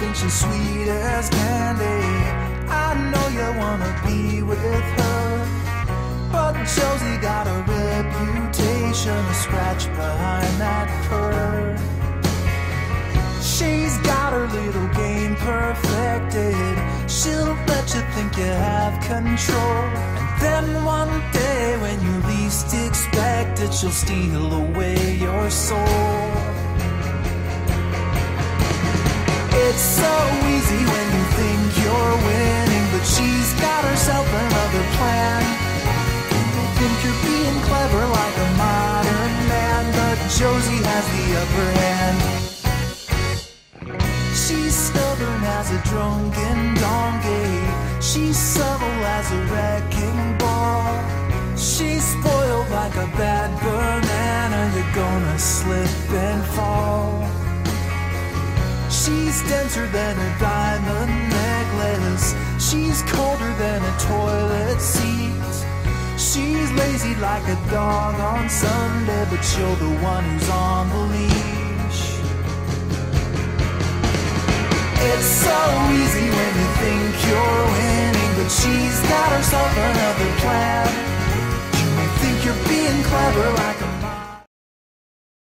think she's sweet as candy. I know you wanna be with her, but Josie got a reputation, a scratch behind that purr. She's got her little game perfected. She'll let you think you have control, and then one day when you least expect it, she'll steal away your soul. It's so easy when you think you're winning, but she's got herself another plan. You think you're being clever like a modern man, but Josie has the upper hand. She's stubborn as a drunken donkey, she's subtle as a wrecking ball. She's spoiled like a bad banana, you're gonna slip and fall. She's denser than a diamond necklace, she's colder than a toilet seat. She's lazy like a dog on Sunday, but you're the one who's on the leash. It's so easy when you think you're winning, but she's got herself another plan. You think you're being clever like